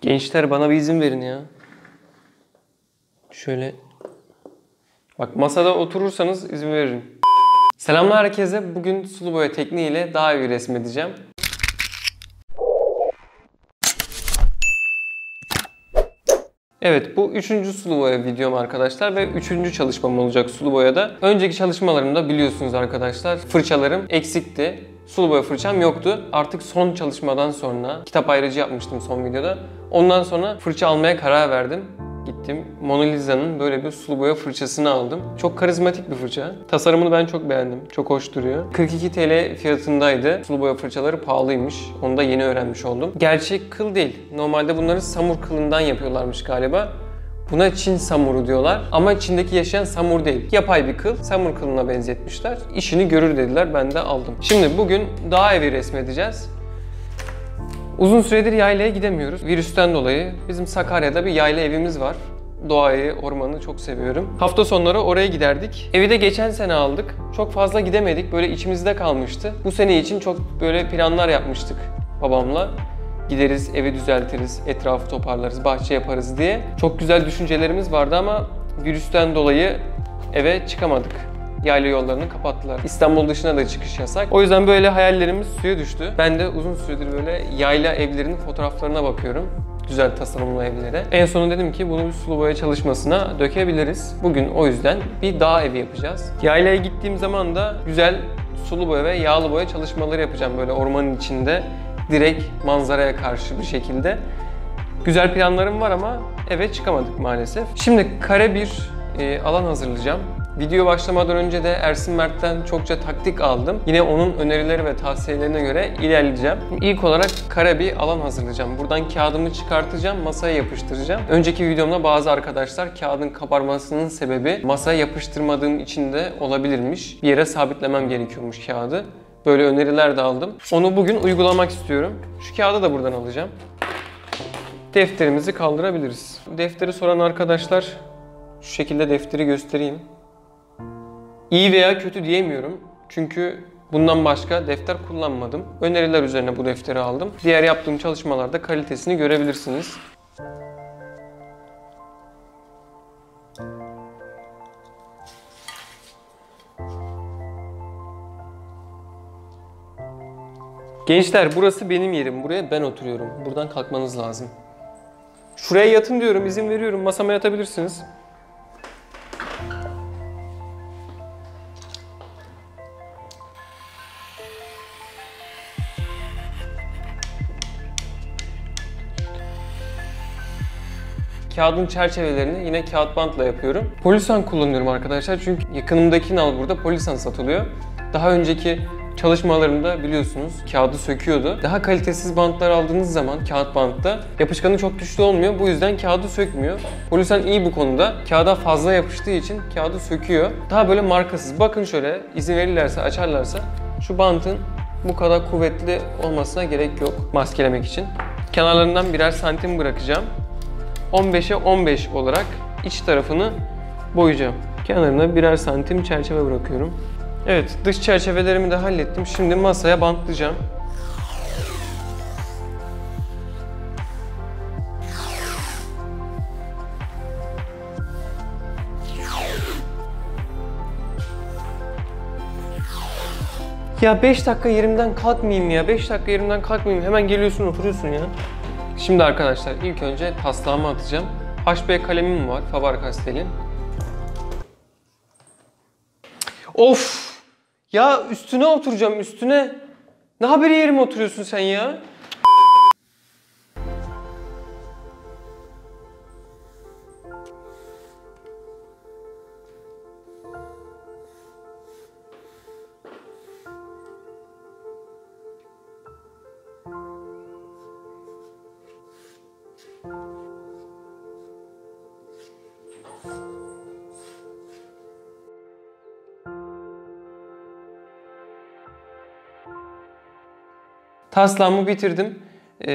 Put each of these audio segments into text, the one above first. Gençler bana bir izin verin ya. Şöyle. Bak masada oturursanız izin veririm. Selamlar herkese. Bugün sulu boya tekniğiyle daha iyi resmedeceğim. Evet, bu 3. sulu boya videom arkadaşlar ve 3. çalışmam olacak sulu boyada. Önceki çalışmalarımda biliyorsunuz arkadaşlar fırçalarım eksikti. Sulu boya fırçam yoktu. Artık son çalışmadan sonra kitap ayrıcı yapmıştım son videoda. Ondan sonra fırça almaya karar verdim. Gittim Mona Lisa'nın böyle bir sulu boya fırçasını aldım. Çok karizmatik bir fırça. Tasarımını ben çok beğendim. Çok hoş duruyor. 42 TL fiyatındaydı. Sulu boya fırçaları pahalıymış. Onu da yeni öğrenmiş oldum. Gerçek kıl değil. Normalde bunları samur kılından yapıyorlarmış galiba. Buna Çin samuru diyorlar. Ama Çin'deki yaşayan samur değil. Yapay bir kıl. Samur kılına benzetmişler. İşini görür dediler. Ben de aldım. Şimdi bugün daha evi resmedeceğiz. Uzun süredir yaylaya gidemiyoruz. Virüsten dolayı bizim Sakarya'da bir yayla evimiz var. Doğayı, ormanı çok seviyorum. Hafta sonları oraya giderdik. Evi de geçen sene aldık. Çok fazla gidemedik. Böyle içimizde kalmıştı. Bu sene için çok böyle planlar yapmıştık babamla. Gideriz, evi düzeltiriz, etrafı toparlarız, bahçe yaparız diye. Çok güzel düşüncelerimiz vardı ama virüsten dolayı eve çıkamadık. Yayla yollarını kapattılar. İstanbul dışına da çıkış yasak. O yüzden böyle hayallerimiz suya düştü. Ben de uzun süredir böyle yayla evlerinin fotoğraflarına bakıyorum. Güzel tasarımlı evlere. En sonunda dedim ki bunu bir sulu boya çalışmasına dökebiliriz. Bugün o yüzden bir dağ evi yapacağız. Yaylaya gittiğim zaman da güzel sulu boya ve yağlı boya çalışmaları yapacağım. Böyle ormanın içinde direkt manzaraya karşı bir şekilde. Güzel planlarım var ama eve çıkamadık maalesef. Şimdi kare bir alan hazırlayacağım. Video başlamadan önce de Ersin Mert'ten çokça taktik aldım. Yine onun önerileri ve tavsiyelerine göre ilerleyeceğim. İlk olarak kare bir alan hazırlayacağım. Buradan kağıdımı çıkartacağım, masaya yapıştıracağım. Önceki videomda bazı arkadaşlar kağıdın kabarmasının sebebi masaya yapıştırmadığım için de olabilirmiş. Bir yere sabitlemem gerekiyormuş kağıdı. Böyle öneriler de aldım. Onu bugün uygulamak istiyorum. Şu kağıdı da buradan alacağım. Defterimizi kaldırabiliriz. Defteri soran arkadaşlar, şu şekilde defteri göstereyim. İyi veya kötü diyemiyorum. Çünkü bundan başka defter kullanmadım. Öneriler üzerine bu defteri aldım. Diğer yaptığım çalışmalarda kalitesini görebilirsiniz. Gençler, burası benim yerim. Buraya ben oturuyorum. Buradan kalkmanız lazım. Şuraya yatın diyorum, izin veriyorum. Masama yatabilirsiniz. Kağıdın çerçevelerini yine kağıt bantla yapıyorum. Polisan kullanıyorum arkadaşlar çünkü yakınımdaki nal burada Polisan satılıyor. Daha önceki çalışmalarımda biliyorsunuz kağıdı söküyordu. Daha kalitesiz bantlar aldığınız zaman kağıt bantta yapışkanı çok güçlü olmuyor. Bu yüzden kağıdı sökmüyor. Polisan iyi bu konuda. Kağıda fazla yapıştığı için kağıdı söküyor. Daha böyle markasız. Bakın şöyle izin verirlerse, açarlarsa şu bantın bu kadar kuvvetli olmasına gerek yok maskelemek için. Kenarlarından birer santim bırakacağım. 15'e 15 olarak iç tarafını boyayacağım. Kenarına birer santim çerçeve bırakıyorum. Evet, dış çerçevelerimi de hallettim. Şimdi masaya bantlayacağım. Ya 5 dakika yerimden kalkmayayım ya. 5 dakika yerimden kalkmayayım. Hemen geliyorsun, oturuyorsun ya. Şimdi arkadaşlar ilk önce taslağımı atacağım. HB kalemim var, Faber Castell'in. Of! Ya üstüne oturacağım, üstüne. Ne haberi yerime oturuyorsun sen ya? Taslağımı bitirdim.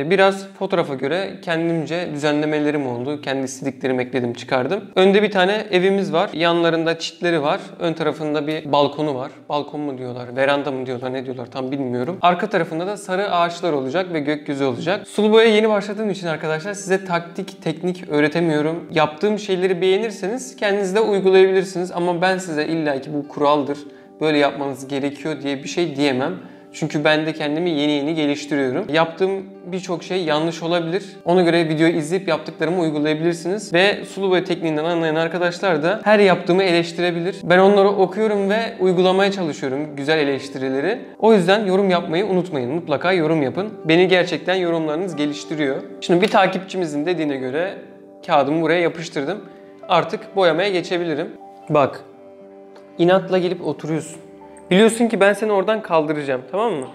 biraz fotoğrafa göre kendimce düzenlemelerim oldu. Kendi istediklerimi ekledim, çıkardım. Önde bir tane evimiz var. Yanlarında çitleri var. Ön tarafında bir balkonu var. Balkon mu diyorlar, veranda mı diyorlar, ne diyorlar tam bilmiyorum. Arka tarafında da sarı ağaçlar olacak ve gökyüzü olacak. Sulu boya yeni başladığım için arkadaşlar size taktik, teknik öğretemiyorum. Yaptığım şeyleri beğenirseniz kendiniz de uygulayabilirsiniz. Ama ben size illa ki bu kuraldır, böyle yapmanız gerekiyor diye bir şey diyemem. Çünkü ben de kendimi yeni yeni geliştiriyorum. Yaptığım birçok şey yanlış olabilir. Ona göre videoyu izleyip yaptıklarımı uygulayabilirsiniz. Ve sulu boya tekniğinden anlayan arkadaşlar da her yaptığımı eleştirebilir. Ben onları okuyorum ve uygulamaya çalışıyorum güzel eleştirileri. O yüzden yorum yapmayı unutmayın. Mutlaka yorum yapın. Beni gerçekten yorumlarınız geliştiriyor. Şimdi bir takipçimizin dediğine göre kağıdımı buraya yapıştırdım. Artık boyamaya geçebilirim. Bak, inatla gelip oturuyorsun. Biliyorsun ki ben seni oradan kaldıracağım, tamam mı?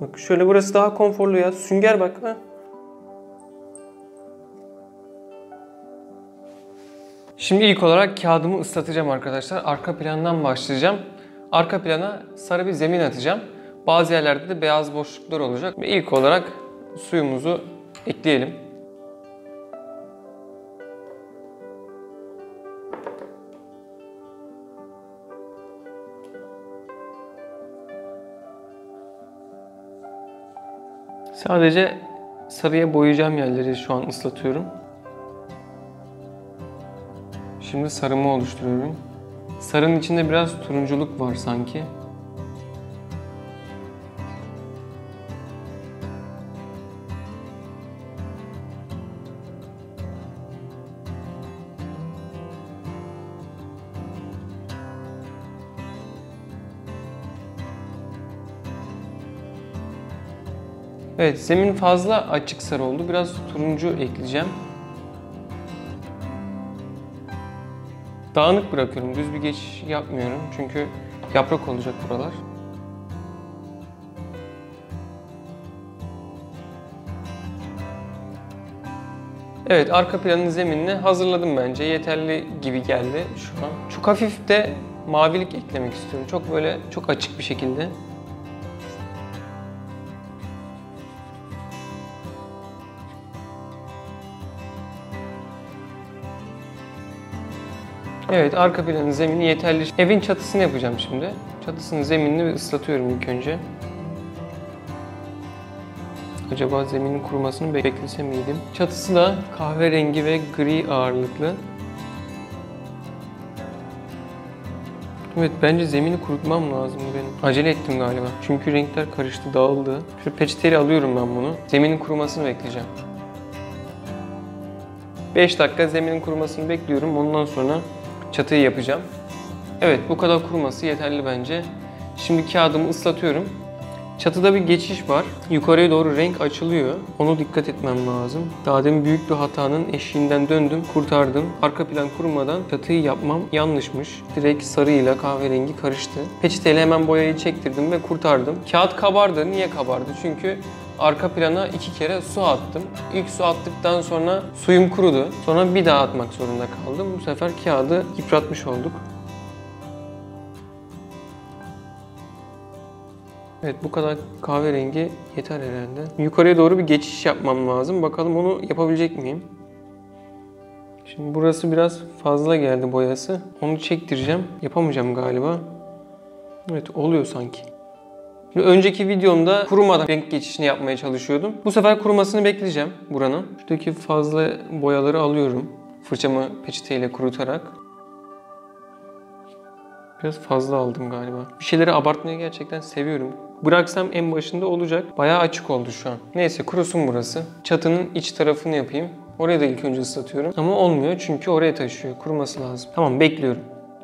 Bak şöyle, burası daha konforlu ya. Sünger bak. Ha? Şimdi ilk olarak kağıdımı ıslatacağım arkadaşlar. Arka plandan başlayacağım. Arka plana sarı bir zemin atacağım. Bazı yerlerde de beyaz boşluklar olacak. Ve ilk olarak suyumuzu ekleyelim. Sadece sarıya boyayacağım yerleri şu an ıslatıyorum. Şimdi sarımı oluşturuyorum. Sarının içinde biraz turunculuk var sanki. Evet, zemin fazla açık sarı oldu. Biraz turuncu ekleyeceğim. Dağınık bırakıyorum. Düz bir geçiş yapmıyorum. Çünkü yaprak olacak buralar. Evet, arka planın zeminini hazırladım bence. Yeterli gibi geldi şu an. Çok hafif de mavilik eklemek istiyorum. Çok böyle çok açık bir şekilde. Evet, arka planın zemini yeterli. Evin çatısını yapacağım şimdi. Çatısının zeminini bir ıslatıyorum ilk önce. Acaba zeminin kurumasını beklese miydim? Çatısı da kahverengi ve gri ağırlıklı. Evet, bence zemini kurutmam lazım benim. Acele ettim galiba. Çünkü renkler karıştı, dağıldı. Şu peçeteyle alıyorum ben bunu. Zeminin kurumasını bekleyeceğim. 5 dakika zeminin kurumasını bekliyorum. Ondan sonra çatıyı yapacağım. Evet, bu kadar kuruması yeterli bence. Şimdi kağıdımı ıslatıyorum. Çatıda bir geçiş var. Yukarıya doğru renk açılıyor. Onu dikkat etmem lazım. Daha demin büyük bir hatanın eşiğinden döndüm, kurtardım. Arka plan kurumadan çatıyı yapmam yanlışmış. Direkt sarıyla kahverengi karıştı. Peçeteyle hemen boyayı çektirdim ve kurtardım. Kağıt kabardı. Niye kabardı? Çünkü arka plana 2 kere su attım. İlk su attıktan sonra suyum kurudu. Sonra bir daha atmak zorunda kaldım. Bu sefer kağıdı yıpratmış olduk. Evet, bu kadar kahverengi yeter herhalde. Yukarıya doğru bir geçiş yapmam lazım. Bakalım onu yapabilecek miyim? Şimdi burası biraz fazla geldi boyası. Onu çektireceğim. Yapamayacağım galiba. Evet, oluyor sanki. Şimdi önceki videomda kurumadan renk geçişini yapmaya çalışıyordum. Bu sefer kurumasını bekleyeceğim buranın. Şuradaki fazla boyaları alıyorum. Fırçamı peçeteyle kurutarak. Biraz fazla aldım galiba. Bir şeyleri abartmayı gerçekten seviyorum. Bıraksam en başında olacak. Bayağı açık oldu şu an. Neyse, kurusun burası. Çatının iç tarafını yapayım. Oraya da ilk önce ıslatıyorum. Ama olmuyor çünkü oraya taşıyor. Kuruması lazım. Tamam, bekliyorum.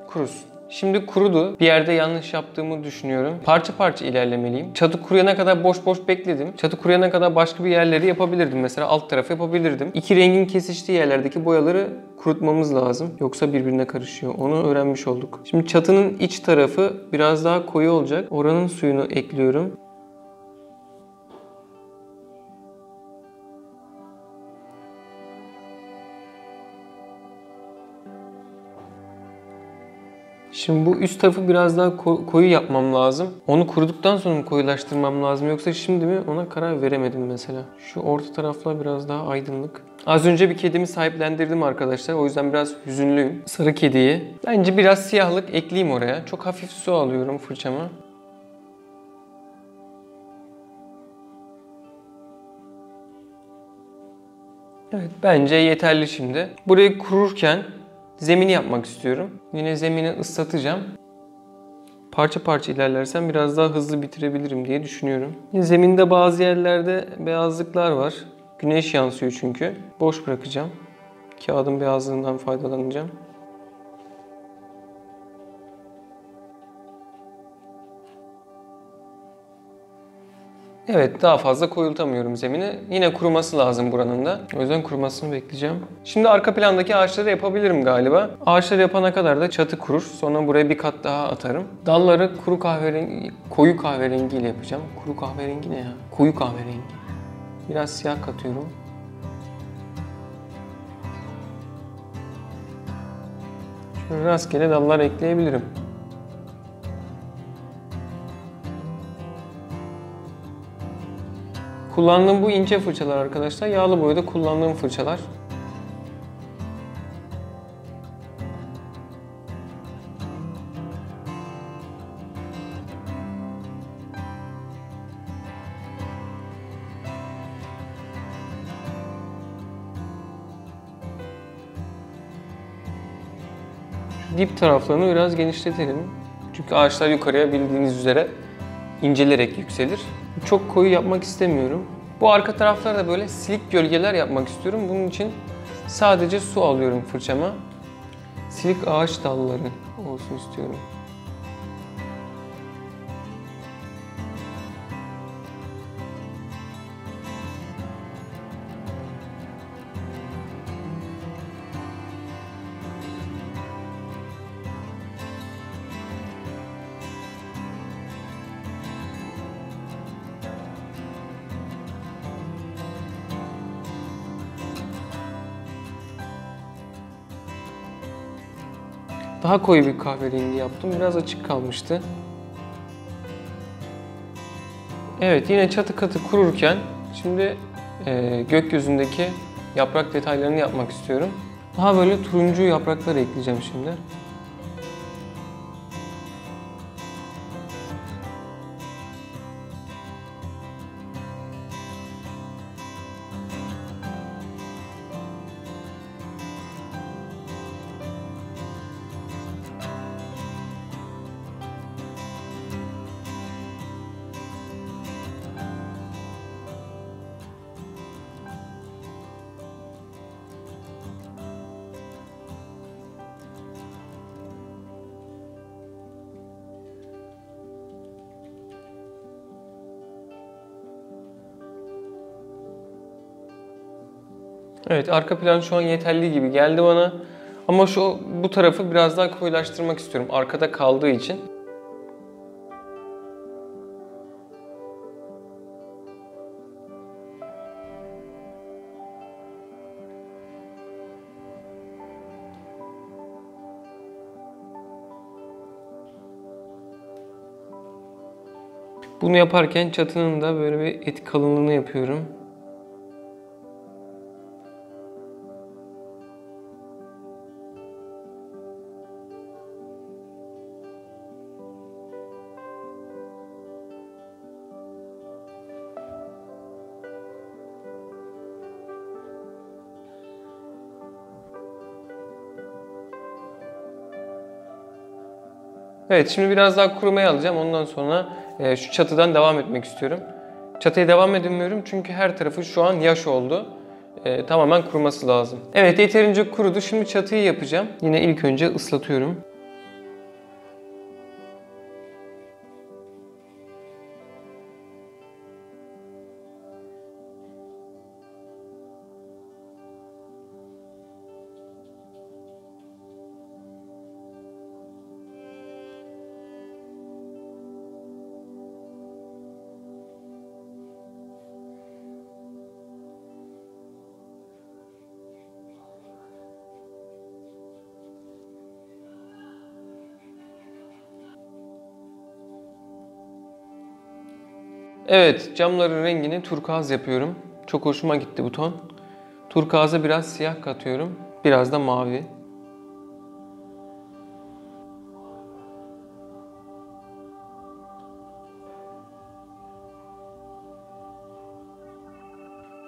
Kurusun. Şimdi kurudu. Bir yerde yanlış yaptığımı düşünüyorum. Parça parça ilerlemeliyim. Çatı kuruyana kadar boş boş bekledim. Çatı kuruyana kadar başka bir yerleri yapabilirdim. Mesela alt tarafı yapabilirdim. 2 rengin kesiştiği yerlerdeki boyaları kurutmamız lazım. Yoksa birbirine karışıyor. Onu öğrenmiş olduk. Şimdi çatının iç tarafı biraz daha koyu olacak. Oranın suyunu ekliyorum. Şimdi bu üst tarafı biraz daha koyu yapmam lazım. Onu kuruduktan sonra mı koyulaştırmam lazım yoksa şimdi mi, ona karar veremedim mesela. Şu orta taraflar biraz daha aydınlık. Az önce bir kedimi sahiplendirdim arkadaşlar. O yüzden biraz hüzünlüyüm. Sarı kediyi. Bence biraz siyahlık ekleyeyim oraya. Çok hafif su alıyorum fırçama. Evet, bence yeterli şimdi. Burayı kururken zemini yapmak istiyorum. Yine zemini ıslatacağım. Parça parça ilerlersem biraz daha hızlı bitirebilirim diye düşünüyorum. Yine zeminde bazı yerlerde beyazlıklar var. Güneş yansıyor çünkü. Boş bırakacağım. Kağıdın beyazlığından faydalanacağım. Evet, daha fazla koyultamıyorum zemini. Yine kuruması lazım buranın da. O yüzden kurumasını bekleyeceğim. Şimdi arka plandaki ağaçları yapabilirim galiba. Ağaçları yapana kadar da çatı kurur. Sonra buraya bir kat daha atarım. Dalları kuru kahverengi, koyu kahverengiyle yapacağım. Kuru kahverengi ne ya? Koyu kahverengi. Biraz siyah katıyorum. Şöyle rastgele dallar ekleyebilirim. Kullandığım bu ince fırçalar arkadaşlar, yağlı boyada kullandığım fırçalar. Şu dip taraflarını biraz genişletelim. Çünkü ağaçlar yukarıya bildiğiniz üzere incelerek yükselir. Çok koyu yapmak istemiyorum. Bu arka taraflarda böyle silik gölgeler yapmak istiyorum. Bunun için sadece su alıyorum fırçama. Silik ağaç dalları olsun istiyorum. Daha koyu bir kahverengi yaptım. Biraz açık kalmıştı. Evet, yine çatı katı kururken şimdi gökyüzündeki yaprak detaylarını yapmak istiyorum. Daha böyle turuncu yapraklar ekleyeceğim şimdi. Evet, arka plan şu an yeterli gibi geldi bana. Ama bu tarafı biraz daha koyulaştırmak istiyorum arkada kaldığı için. Bunu yaparken çatının da böyle bir et kalınlığını yapıyorum. Evet, şimdi biraz daha kurumaya alacağım. Ondan sonra şu çatıdan devam etmek istiyorum. Çatıya devam edemiyorum çünkü her tarafı şu an yaş oldu. Tamamen kuruması lazım. Evet, yeterince kurudu. Şimdi çatıyı yapacağım. Yine ilk önce ıslatıyorum. Evet, camların rengini turkuaz yapıyorum. Çok hoşuma gitti bu ton. Turkuaza biraz siyah katıyorum. Biraz da mavi.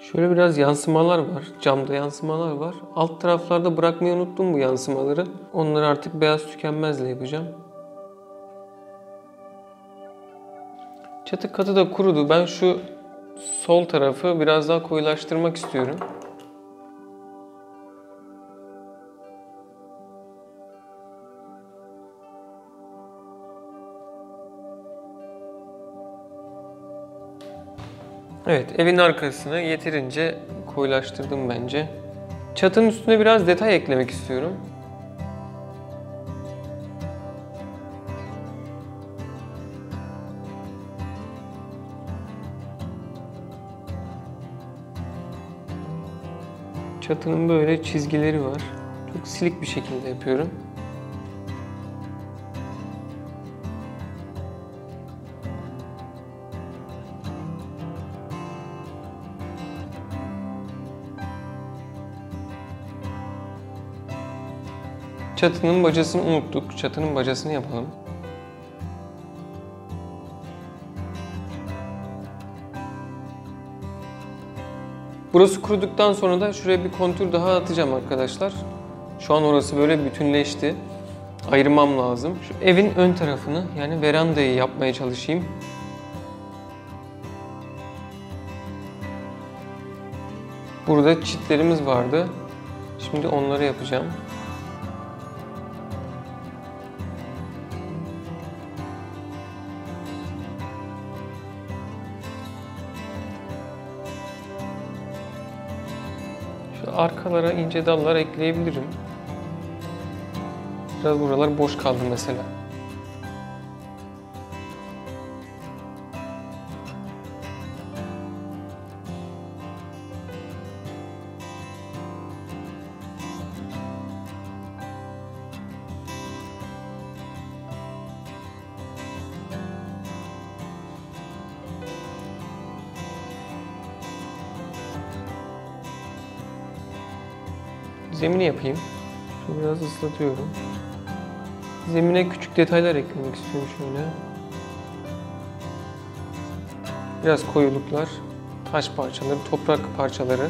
Şöyle biraz yansımalar var. Camda yansımalar var. Alt taraflarda bırakmayı unuttum bu yansımaları. Onları artık beyaz tükenmezle yapacağım. Çatı katı da kurudu. Ben şu sol tarafı biraz daha koyulaştırmak istiyorum. Evet, evin arkasını yeterince koyulaştırdım bence. Çatının üstüne biraz detay eklemek istiyorum. Çatının böyle çizgileri var. Çok silik bir şekilde yapıyorum. Çatının bacasını unuttuk. Çatının bacasını yapalım. Burası kuruduktan sonra da şuraya bir kontür daha atacağım arkadaşlar. Şu an orası böyle bütünleşti. Ayırmam lazım. Şu evin ön tarafını, yani verandayı yapmaya çalışayım. Burada çitlerimiz vardı. Şimdi onları yapacağım. Arkalara ince dallar ekleyebilirim. Biraz buralar boş kaldı mesela. Zemini yapayım. Şunu biraz ıslatıyorum. Zemine küçük detaylar eklemek istiyorum şöyle. Biraz koyuluklar, taş parçaları, toprak parçaları.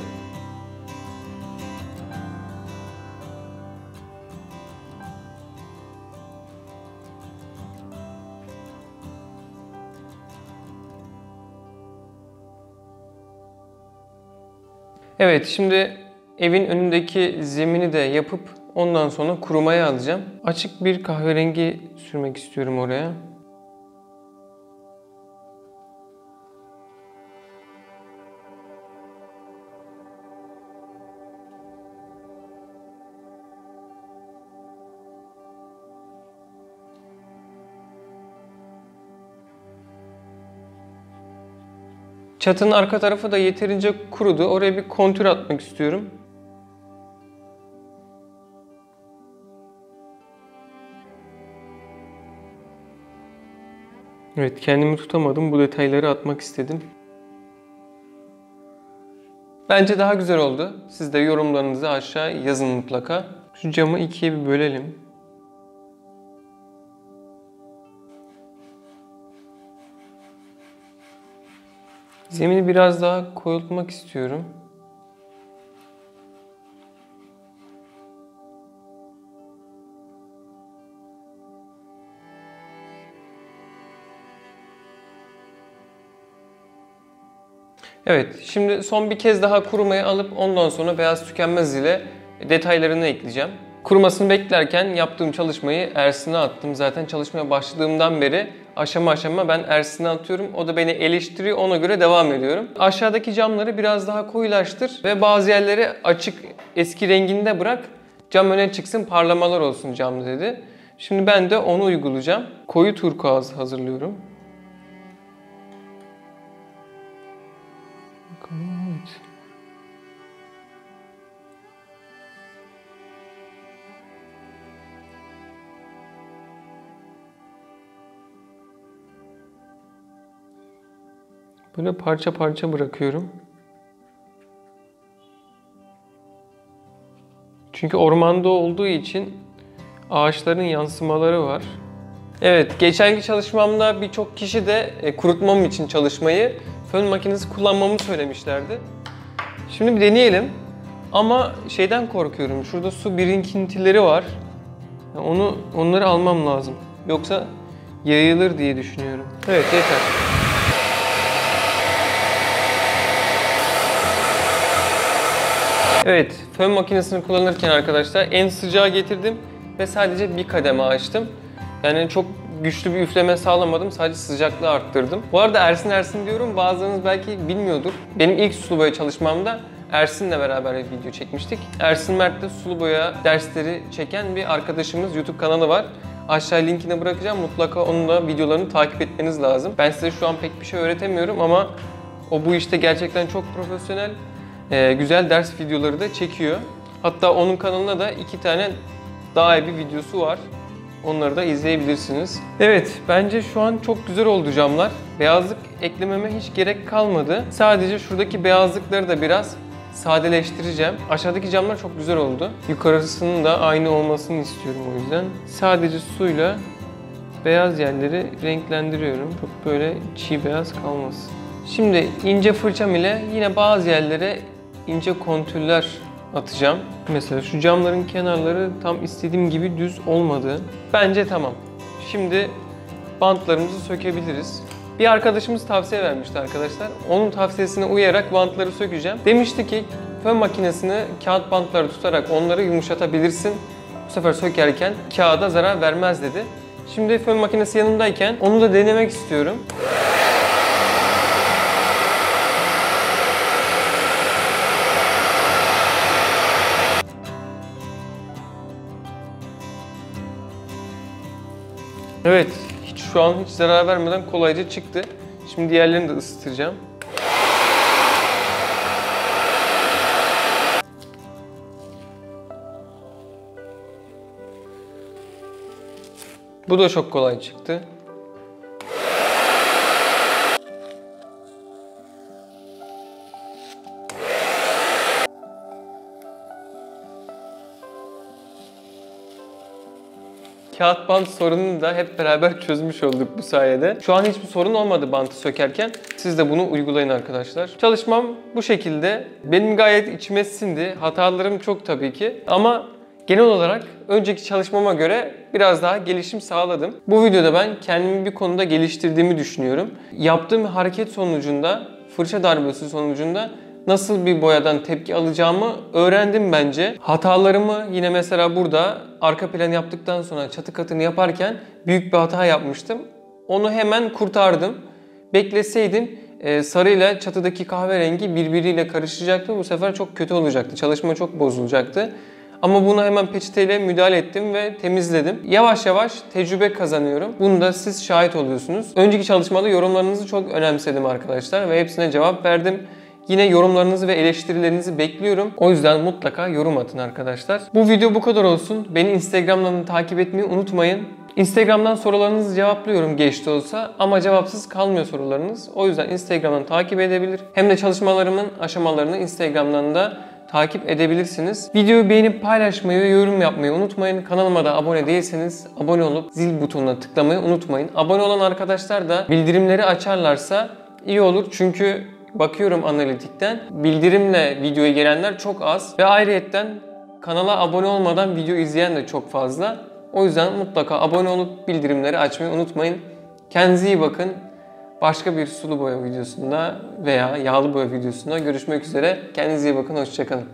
Evet, şimdi evin önündeki zemini de yapıp ondan sonra kurumaya alacağım. Açık bir kahverengi sürmek istiyorum oraya. Çatının arka tarafı da yeterince kurudu. Oraya bir kontür atmak istiyorum. Evet, kendimi tutamadım. Bu detayları atmak istedim. Bence daha güzel oldu. Siz de yorumlarınızı aşağı yazın mutlaka. Şu camı ikiye bir bölelim. Zemini biraz daha koyultmak istiyorum. Evet, şimdi son bir kez daha kurumayı alıp ondan sonra beyaz tükenmez ile detaylarını ekleyeceğim. Kurumasını beklerken yaptığım çalışmayı Ersin'e attım. Zaten çalışmaya başladığımdan beri aşama aşama ben Ersin'e atıyorum. O da beni eleştiriyor. Ona göre devam ediyorum. Aşağıdaki camları biraz daha koyulaştır ve bazı yerleri açık eski renginde bırak. Cam öne çıksın, parlamalar olsun cam dedi. Şimdi ben de onu uygulayacağım. Koyu turkuaz hazırlıyorum. Böyle parça parça bırakıyorum. Çünkü ormanda olduğu için ağaçların yansımaları var. Evet, geçenki çalışmamda birçok kişi de kurutmam için çalışmayı fön makinesi kullanmamı söylemişlerdi. Şimdi bir deneyelim. Ama şeyden korkuyorum. Şurada su birikintileri var. Yani onları almam lazım. Yoksa yayılır diye düşünüyorum. Evet, yeter. Evet, fön makinesini kullanırken arkadaşlar en sıcağı getirdim ve sadece bir kademe açtım. Yani çok güçlü bir üfleme sağlamadım, sadece sıcaklığı arttırdım. Bu arada Ersin diyorum, bazılarınız belki bilmiyordur. Benim ilk sulu boya çalışmamda Ersin'le beraber bir video çekmiştik. Ersin Mert'te sulu boya dersleri çeken bir arkadaşımız YouTube kanalı var. Aşağı linkine bırakacağım, mutlaka onun da videolarını takip etmeniz lazım. Ben size şu an pek bir şey öğretemiyorum ama o bu işte gerçekten çok profesyonel. Güzel ders videoları da çekiyor. Hatta onun kanalında da 2 tane daha iyi bir videosu var. Onları da izleyebilirsiniz. Evet, bence şu an çok güzel oldu camlar. Beyazlık eklememe hiç gerek kalmadı. Sadece şuradaki beyazlıkları da biraz sadeleştireceğim. Aşağıdaki camlar çok güzel oldu. Yukarısının da aynı olmasını istiyorum o yüzden. Sadece suyla beyaz yerleri renklendiriyorum. Çok böyle çiğ beyaz kalmasın. Şimdi ince fırçam ile yine bazı yerlere ince kontürler atacağım. Mesela şu camların kenarları tam istediğim gibi düz olmadı. Bence tamam. Şimdi bantlarımızı sökebiliriz. Bir arkadaşımız tavsiye vermişti arkadaşlar. Onun tavsiyesine uyarak bantları sökeceğim. Demişti ki fön makinesini kağıt bantları tutarak onları yumuşatabilirsin. Bu sefer sökerken kağıda zarar vermez dedi. Şimdi fön makinesi yanımdayken onu da denemek istiyorum. Evet, şu an hiç zarar vermeden kolayca çıktı. Şimdi diğerlerini de ısıtacağım. Bu da çok kolay çıktı. Kağıt bant sorununu da hep beraber çözmüş olduk bu sayede. Şu an hiçbir sorun olmadı bantı sökerken. Siz de bunu uygulayın arkadaşlar. Çalışmam bu şekilde. Benim gayet içime sindi. Hatalarım çok tabii ki. Ama genel olarak önceki çalışmama göre biraz daha gelişim sağladım. Bu videoda ben kendimi bir konuda geliştirdiğimi düşünüyorum. Yaptığım hareket sonucunda, fırça darbesi sonucunda nasıl bir boyadan tepki alacağımı öğrendim bence. Hatalarımı yine mesela burada arka plan yaptıktan sonra çatı katını yaparken büyük bir hata yapmıştım. Onu hemen kurtardım. Bekleseydim sarıyla çatıdaki kahverengi birbiriyle karışacaktı. Bu sefer çok kötü olacaktı. Çalışma çok bozulacaktı. Ama buna hemen peçeteyle müdahale ettim ve temizledim. Yavaş yavaş tecrübe kazanıyorum. Bunu da siz şahit oluyorsunuz. Önceki çalışmada yorumlarınızı çok önemsedim arkadaşlar ve hepsine cevap verdim. Yine yorumlarınızı ve eleştirilerinizi bekliyorum. O yüzden mutlaka yorum atın arkadaşlar. Bu video bu kadar olsun. Beni Instagram'dan takip etmeyi unutmayın. Instagram'dan sorularınızı cevaplıyorum geç de olsa ama cevapsız kalmıyor sorularınız. O yüzden Instagram'dan takip edebilir. Hem de çalışmalarımın aşamalarını Instagram'dan da takip edebilirsiniz. Videoyu beğenip paylaşmayı ve yorum yapmayı unutmayın. Kanalıma da abone değilseniz abone olup zil butonuna tıklamayı unutmayın. Abone olan arkadaşlar da bildirimleri açarlarsa iyi olur çünkü bakıyorum analitikten. Bildirimle videoya gelenler çok az ve ayrıyetten kanala abone olmadan video izleyen de çok fazla. O yüzden mutlaka abone olup bildirimleri açmayı unutmayın. Kendinize iyi bakın. Başka bir sulu boya videosunda veya yağlı boya videosunda görüşmek üzere. Kendinize iyi bakın. Hoşça kalın.